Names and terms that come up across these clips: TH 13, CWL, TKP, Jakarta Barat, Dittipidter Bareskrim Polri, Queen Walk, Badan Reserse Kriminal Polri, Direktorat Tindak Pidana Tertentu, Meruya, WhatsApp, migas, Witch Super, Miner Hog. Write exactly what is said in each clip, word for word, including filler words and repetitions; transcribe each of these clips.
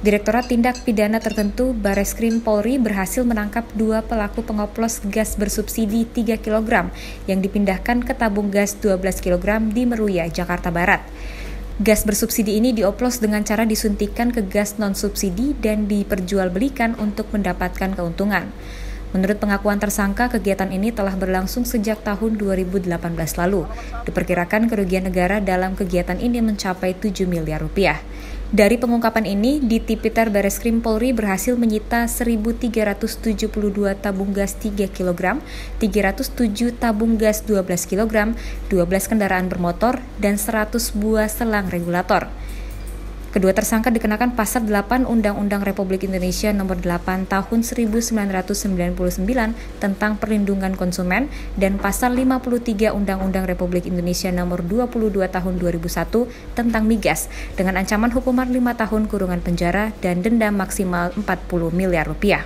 Direktorat Tindak Pidana Tertentu Bareskrim Polri berhasil menangkap dua pelaku pengoplos gas bersubsidi tiga kilogram yang dipindahkan ke tabung gas dua belas kilogram di Meruya, Jakarta Barat. Gas bersubsidi ini dioplos dengan cara disuntikan ke gas non-subsidi dan diperjualbelikan untuk mendapatkan keuntungan. Menurut pengakuan tersangka, kegiatan ini telah berlangsung sejak tahun dua ribu delapan belas lalu. Diperkirakan kerugian negara dalam kegiatan ini mencapai tujuh miliar rupiah. Dari pengungkapan ini, Dittipidter Bareskrim Polri berhasil menyita seribu tiga ratus tujuh puluh dua tabung gas tiga kilogram, tiga ratus tujuh tabung gas dua belas kilogram, dua belas kendaraan bermotor, dan seratus buah selang regulator. Kedua tersangka dikenakan pasal delapan Undang-Undang Republik Indonesia Nomor delapan Tahun seribu sembilan ratus sembilan puluh sembilan tentang Perlindungan Konsumen dan pasal lima puluh tiga Undang-Undang Republik Indonesia Nomor dua puluh dua Tahun dua ribu satu tentang migas dengan ancaman hukuman lima tahun kurungan penjara dan denda maksimal empat puluh miliar rupiah.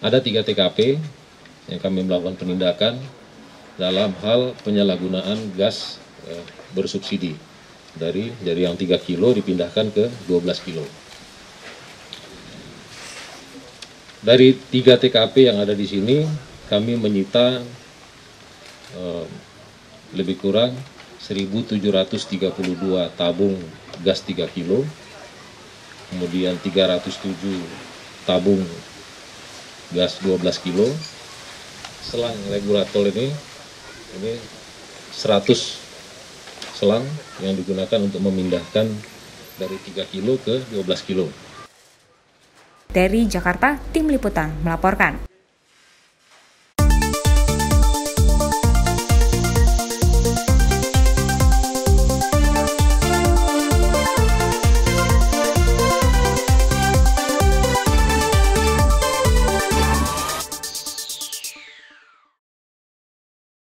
Ada tiga T K P yang kami melakukan penindakan dalam hal penyalahgunaan gas bersubsidi. Dari dari yang tiga kilo dipindahkan ke dua belas kilo. Dari tiga T K P yang ada di sini, kami menyita eh, lebih kurang seribu tujuh ratus tiga puluh dua tabung gas tiga kilo, kemudian tiga ratus tujuh tabung gas dua belas kilo, selang regulator ini ini seratus selang yang digunakan untuk memindahkan dari tiga kilo ke dua belas kilo. Dari Jakarta, tim liputan melaporkan.